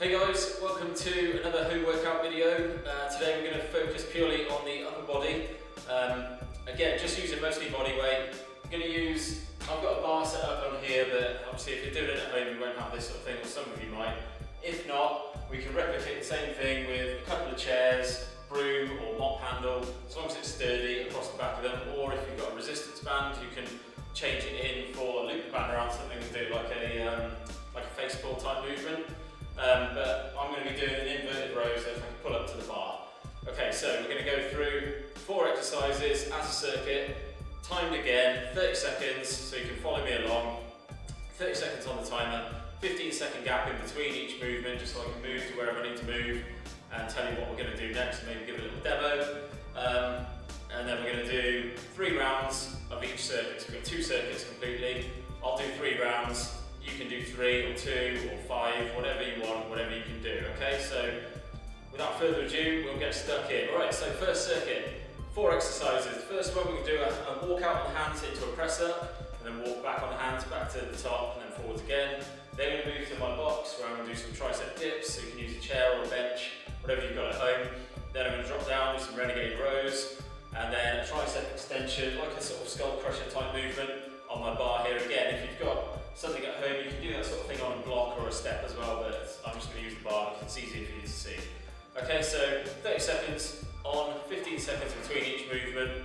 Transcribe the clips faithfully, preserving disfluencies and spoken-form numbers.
Hey guys, welcome to another Who workout video. Uh, today we're going to focus purely on the upper body. Um, again, just using mostly body weight. I'm going to use, I've got a bar set up on here that obviously if you're doing it at home you won't have this sort of thing, or some of you might. If not, we can replicate the same thing with a couple of chairs, broom or mop handle, as long as it's sturdy across the back of them, or if you've got a resistance band you can change it in for a loop band around something and do like a, um, like a face ball type movement. Um, but I'm going to be doing an inverted row so if I can pull up to the bar. Okay, so we're going to go through four exercises as a circuit, timed again, thirty seconds, so you can follow me along, thirty seconds on the timer, fifteen second gap in between each movement just so I can move to wherever I need to move and tell you what we're going to do next, maybe give a little demo. Um, and then we're going to do three rounds of each circuit, so we've got two circuits completely. I'll do three rounds. You can do three or two or five, whatever you want, whatever you can do, okay? So without further ado, we'll get stuck in. All right, so first circuit, four exercises. First one, we can do a, a walk out on the hands into a press up, and then walk back on the hands back to the top and then forwards again. Then we're gonna move to my box where I'm gonna do some tricep dips, so you can use a chair or a bench, whatever you've got at home. Then I'm gonna drop down with some renegade rows, and then a tricep extension, like a sort of skull crusher type movement on my bar here. Again, if you've got something at home, you can do that sort of thing on a block or a step as well, but I'm just going to use the bar because it's easier for you to see. Okay, so thirty seconds on, fifteen seconds between each movement,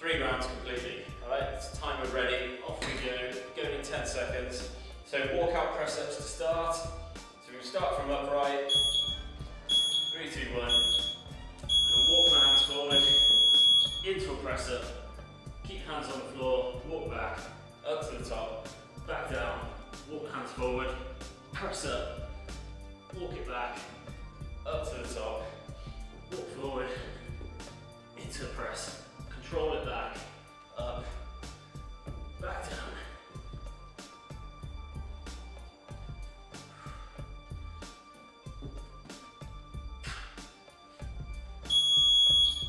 three rounds completely. Alright, it's timer ready, off we go, going in ten seconds. So walk out press ups to start. So we can start from upright, three, two, one, and walk my hands forward into a press up, keep hands on the floor, walk back, up to the top. Back down, walk the hands forward, press up, walk it back, up to the top, walk forward, into a press, control it back, up, back down.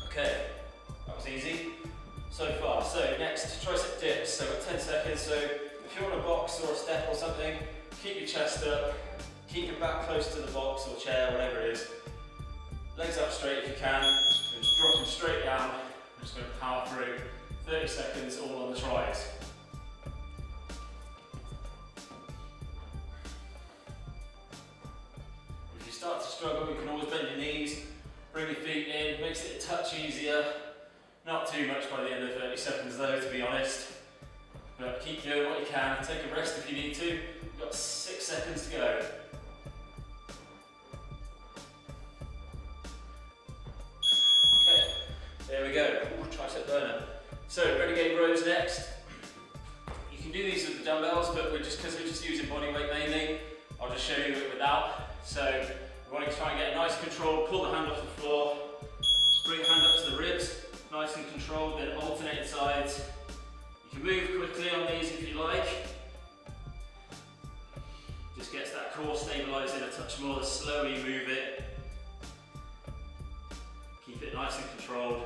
Okay, that was easy so far. So next, tricep dips. So we've got ten seconds. So if you're on a box or a step or something, keep your chest up, keep your back close to the box or chair, whatever it is. Legs up straight if you can, and just drop them straight down. I'm just going to power through. thirty seconds all on the tries. If you start to struggle, you can always bend your knees, bring your feet in, makes it a touch easier. Not too much by the end of thirty seconds though, to be honest. But keep doing what you can, take a rest if you need to. You've got six seconds to go. Okay, there we go. Ooh, tricep burner. So, renegade rows next. You can do these with the dumbbells, but we're just because we're just using body weight mainly, I'll just show you it without. So, we want to try and get a nice control, pull the hand off the floor, bring the hand up to the ribs, nice and controlled, then alternate sides. You can move quickly on these if you like. Just gets that core stabilising a touch more. The slower you move it, keep it nice and controlled.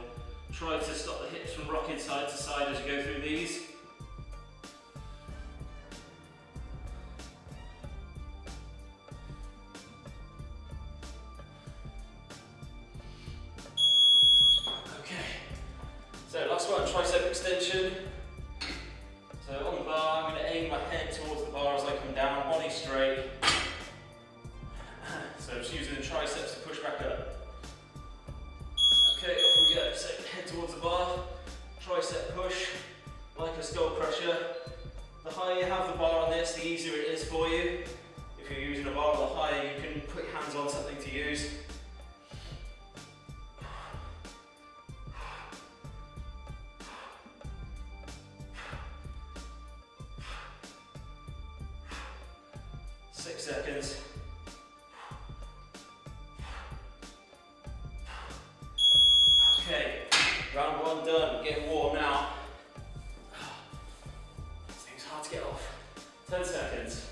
Try to stop the hips from rocking side to side as you go through these. Okay. So last one, tricep extension. So on the bar, I'm going to aim my head towards the bar as I come down, body straight. So just using the triceps to push back up. Okay, off we go. So head towards the bar, tricep push, like a skull crusher. The higher you have the bar on this, the easier it is for you. If you're using a bar, the higher you can put your hands on something to use. Six seconds. Okay, round one done, getting warm now. This thing's hard to get off. ten seconds.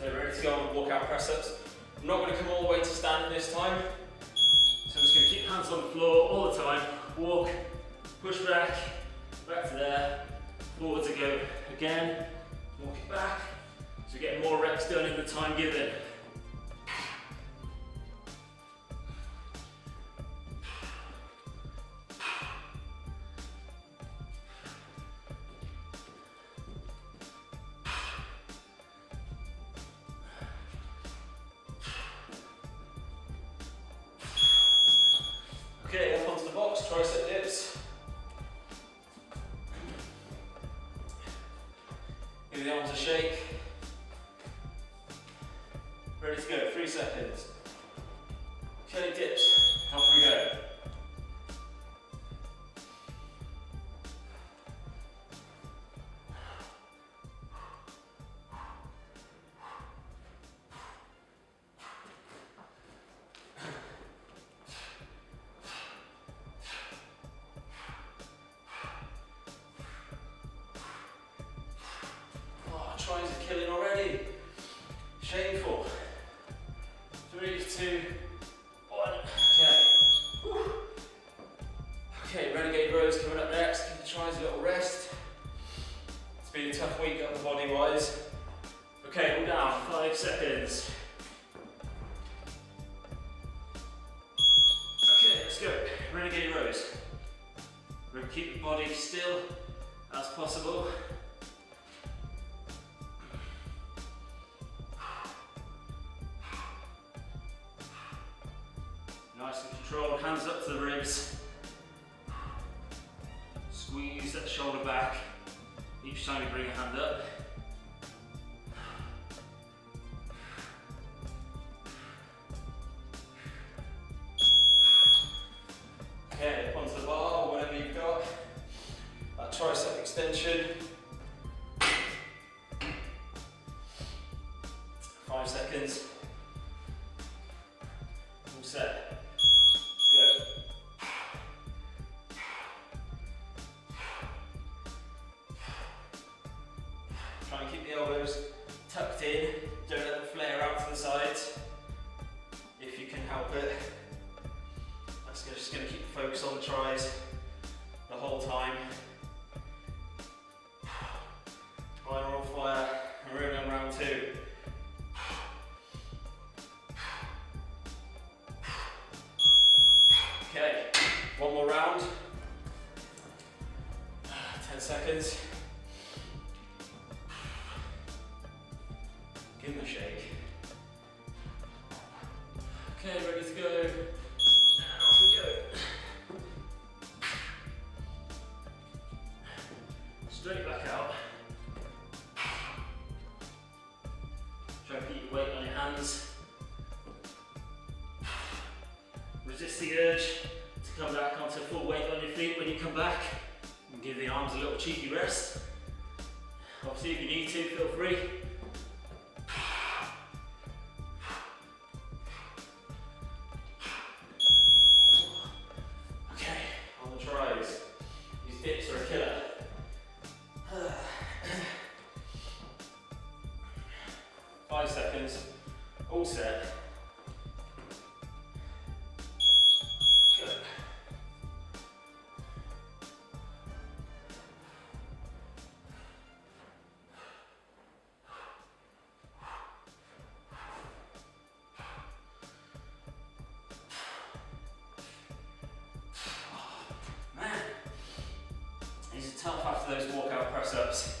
So ready to go on walk out press ups. I'm not going to come all the way to standing this time. So I'm just going to keep hands on the floor all the time. Walk, push back, back to there, forwards again, walk it back. So get more reps done in the time given. Okay, up onto the box, tricep dips. Give the arms a shake. Ready to go, three seconds. Okay, dips, up we go. Tries are killing already. Shameful. Three, two, one. Okay. Whew. Okay, Renegade Rows coming up next. Give the tries a little rest. It's been a tough week upper body wise. Okay, all down. Five seconds. Okay, let's go. Renegade Rows. We're going to keep the body still as possible. Nice and controlled, hands up to the ribs. Squeeze that shoulder back each time you bring a hand up. Okay, onto the bar, whatever you've got. That tricep extension. Five seconds. All set. Try and keep the elbows tucked in, don't let them flare out to the sides if you can help it. That's just going to keep the focus on the tries the whole time. Right, we're on fire, and we're on round two. Okay, one more round, ten seconds. Give them a shake. Okay, ready to go. And off we go. Straight back out. Try to keep your weight on your hands. Resist the urge to come back onto full weight on your feet when you come back. And give the arms a little cheeky rest. Obviously, if you need to, feel free. Five seconds, all set. Good. Oh, man, these are tough after those walkout press-ups.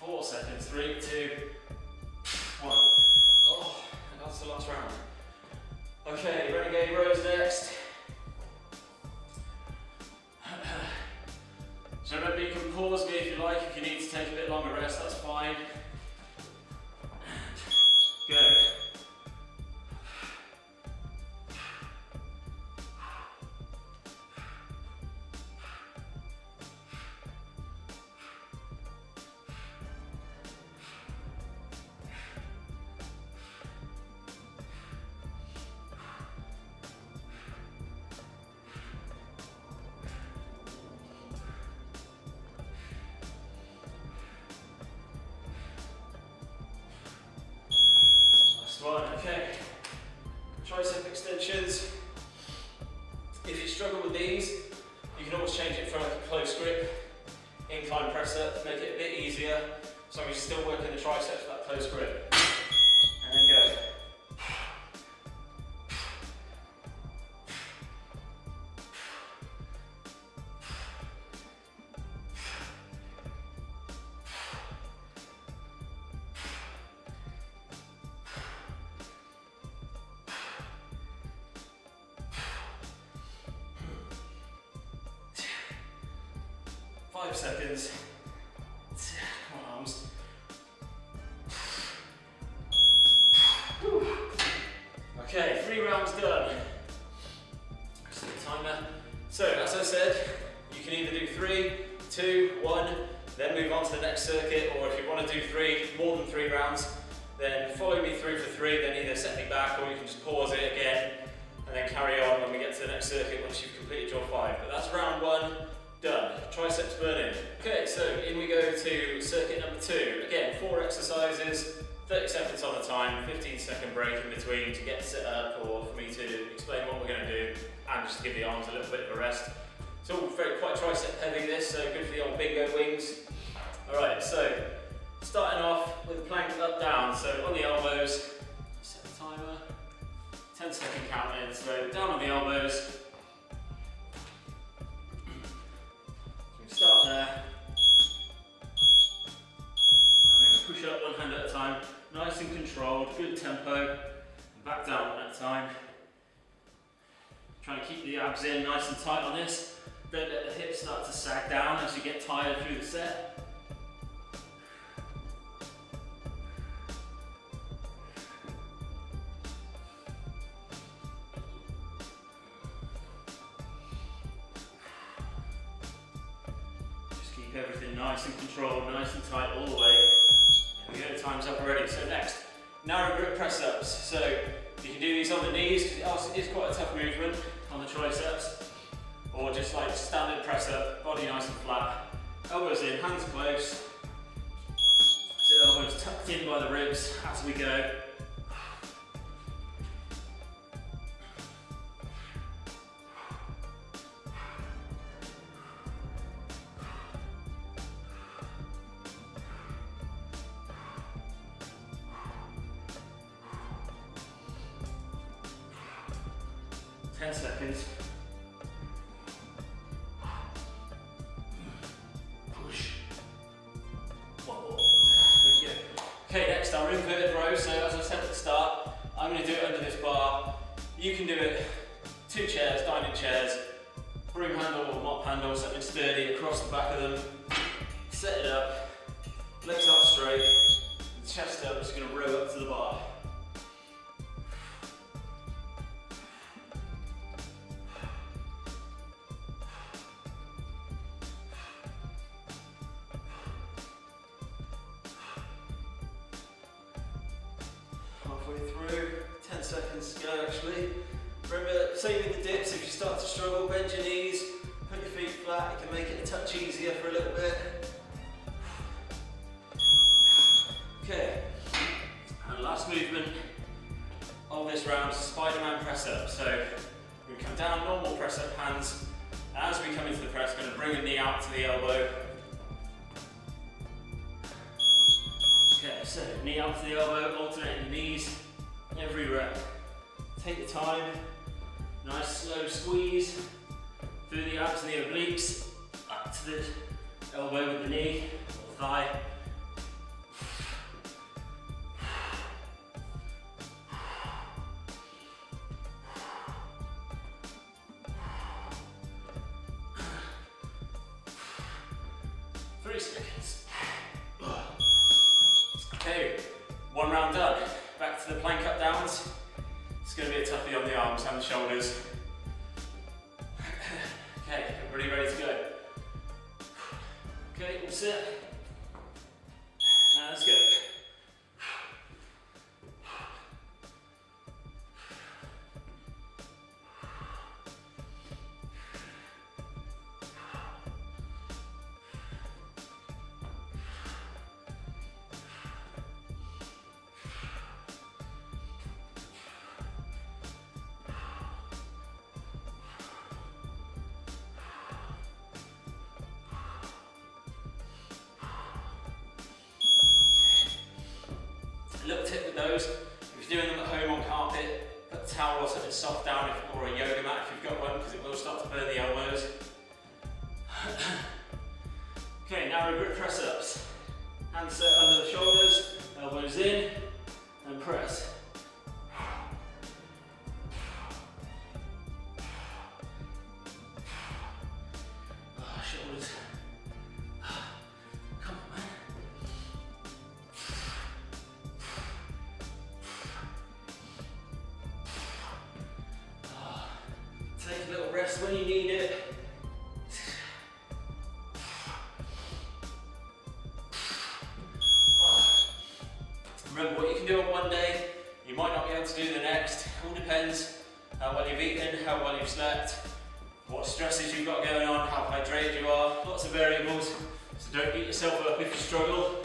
Four seconds, three, two, one. Oh, and that's the last round. Okay, Renegade Rows next. So remember, you can pause me if you like. If you need to take a bit longer rest, that's fine. Go. Right, okay, tricep extensions. If you struggle with these, you can always change it for a close grip. incline press up to make it a bit easier. So we're still working the triceps for that close grip. And then go. Five seconds. Come on, arms. Whew. Okay, three rounds done. Just do the timer. So, as I said, you can either do three, two, one, then move on to the next circuit, or if you want to do three, more than three rounds, then follow me through for three, then either set me back, or you can just pause it again, and then carry on when we get to the next circuit once you've completed your five. But that's round one. Done. Triceps burning. Okay, so in we go to circuit number two. Again, four exercises, thirty seconds on the time, fifteen second break in between to get set up or for me to explain what we're going to do and just give the arms a little bit of a rest. It's all very quite tricep heavy this, so good for the old bingo wings. Alright, so starting off with the plank up down, so on the elbows, set the timer, ten second count in, so down on the elbows. Start there, and then push up one hand at a time, nice and controlled, good tempo, and back down one at a time. Trying to keep the abs in nice and tight on this, don't let the hips start to sag down as you get tired through the set. Everything nice and controlled, nice and tight all the way. There we go, time's up already. So next, narrow grip press ups. So you can do these on the knees, because it is quite a tough movement on the triceps. Or just like standard press up, body nice and flat. Elbows in, hands close. So elbows tucked in by the ribs as we go. ten seconds. Push. Whoa. There we go. Okay, next our inverted row. So as I said at the start, I'm going to do it under this bar. You can do it two chairs, dining chairs, broom handle or mop handle, something sturdy across the back of them. Set it up, legs up straight, and the chest up, just going to row up to the bar. Through, ten seconds to go actually. Remember, same with the dips, if you start to struggle, bend your knees, put your feet flat, you can make it a touch easier for a little bit. Okay, and last movement of this round is Spider-Man press-up. So we come down, normal press-up hands. As we come into the press, we're going to bring the knee out to the elbow. Okay, so knee out to the elbow, alternating knees every rep. Take your time, nice slow squeeze through the abs and the obliques, up to the elbow with the knee or thigh. Three seconds. Okay, one round done. Back to the plank up downs. It's going to be a toughie on the arms and the shoulders. Okay, everybody ready to go? Okay, all set. Now let's go. those. If you're doing them at home on carpet, put a towel or something soft down if, or a yoga mat if you've got one, because it will start to burn the elbows. Okay, now we're grip press ups. Hands set under the shoulders, elbows in, and press. Rest when you need it. Remember, what you can do on one day, you might not be able to do the next. It all depends how well you've eaten, how well you've slept, what stresses you've got going on, how hydrated you are, lots of variables. So don't beat yourself up if you struggle.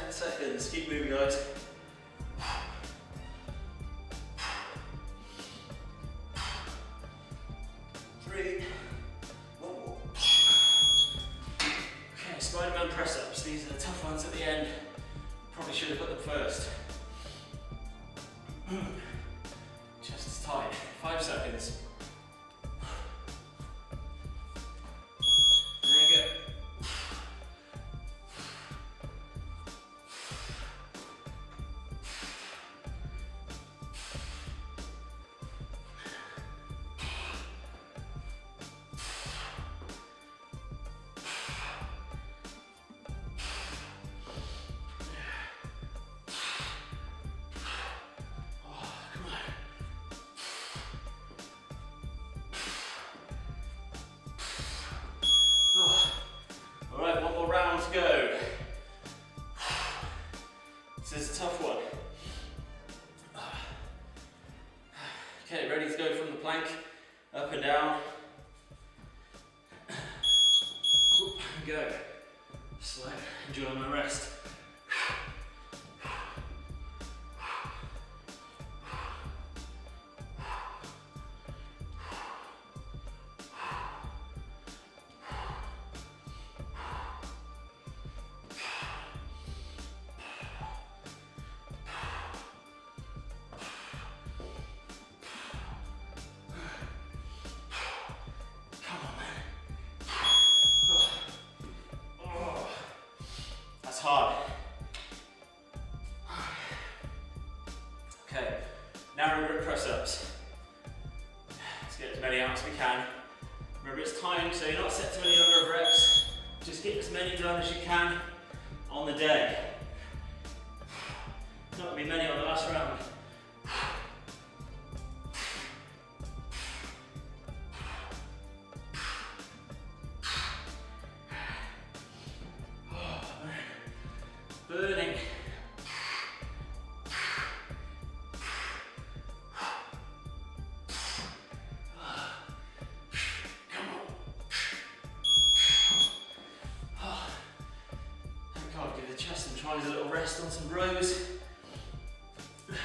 ten seconds, keep moving guys. Three. Whoa. Okay, Spider-Man press-ups. These are the tough ones at the end. Probably should have put them first. Chest is tight. Five seconds. Go. This is a tough one. Okay, ready to go from the plank, up and down. Go. Slow, enjoy my rest. Hard. Okay, now we're grip press-ups. Let's get as many out as we can. Remember it's timed, so you're not set to any number of reps. Just get as many done as you can on the day. There's not going to be many on the last round. Burning. Come on. Oh God, give the chest and tries a little rest on some rows. Okay,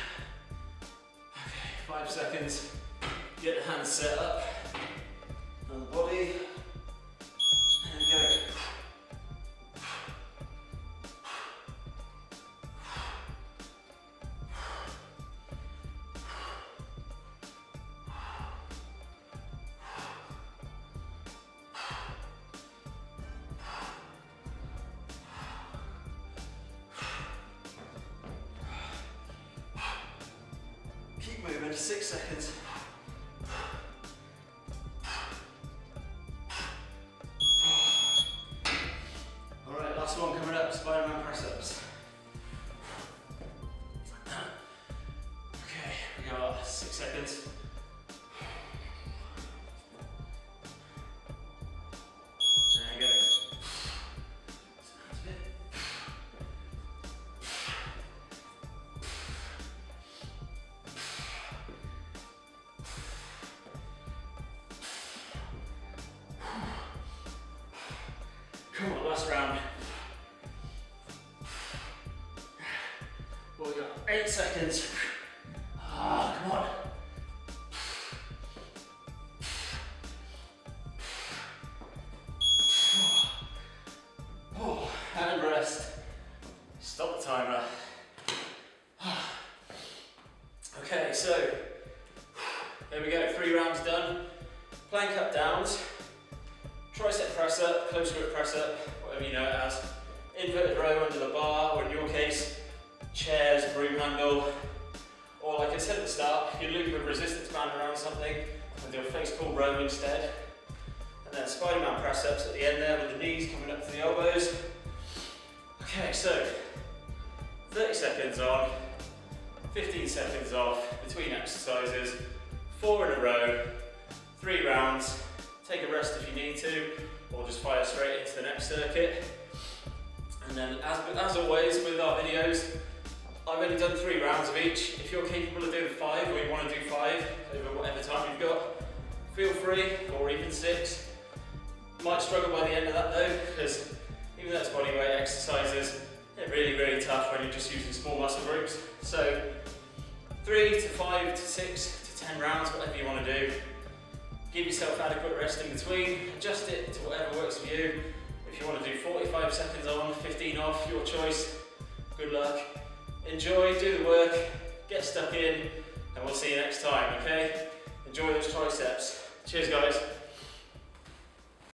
five seconds. Get the hands set up on the body. Movement, six seconds. All right, last one coming up, Spider-Man press-ups. Okay, we got six seconds. eight seconds. Ah, come on. Oh, and rest. Stop the timer. Okay, so there we go, three rounds done. Plank up downs, tricep press up, close grip press up, whatever you know it as. Inverted row under the bar, or in your case, chairs, broom handle. Or like I said at the start, you loop a resistance band around something and do a face pull row instead. And then Spider-Man press ups at the end there with the knees coming up to the elbows. Okay, so thirty seconds on, fifteen seconds off between exercises, four in a row, three rounds. Take a rest if you need to, or just fire straight into the next circuit. And then, as, as always with our videos, I've only done three rounds of each. If you're capable of doing five, or you want to do five over whatever time you've got, feel free, or even six. Might struggle by the end of that though, because even though it's bodyweight exercises, they're really, really tough when you're just using small muscle groups. So, three to five to six to ten rounds, whatever you want to do. Give yourself adequate rest in between, adjust it to whatever works for you. If you want to do forty-five seconds on, fifteen off, your choice. Good luck. Enjoy, do the work, get stuck in, and we'll see you next time, okay? Enjoy those triceps. Cheers, guys.